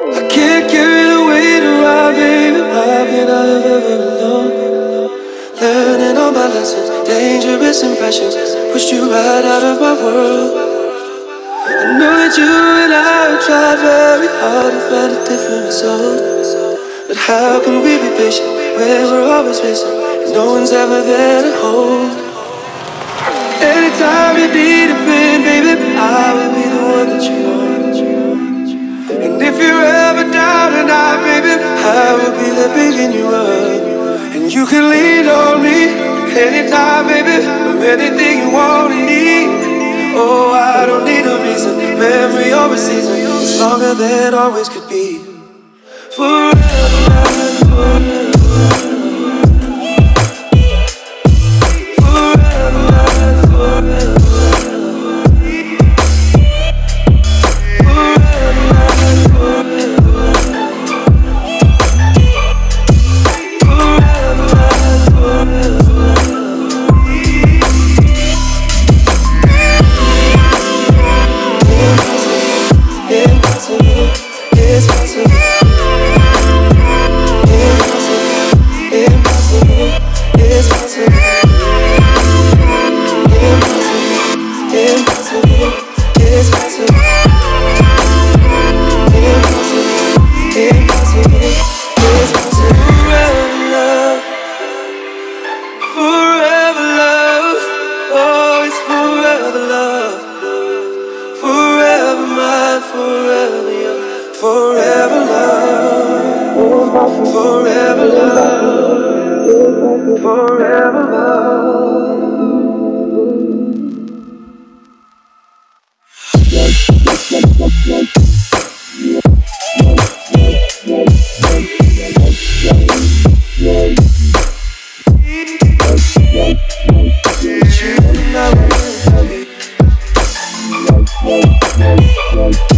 I can't carry the weight around, baby. I've been out of heaven alone, learning all my lessons, dangerous impressions, pushed you right out of my world. I know that you and I have tried very hard to find a different result, but how can we be patient when we're always racing and no one's ever there to hold? Anytime you need a friend, baby, I will be the one that you want. And if you're ever down and out, baby, I will be there picking you up. And you can lean on me anytime, baby, for anything you want and need. Oh, I don't need a reason, memory or a season, it's longer than always could be. Forever, forever. Forever young, forever love, forever love, forever love. You and I will love you.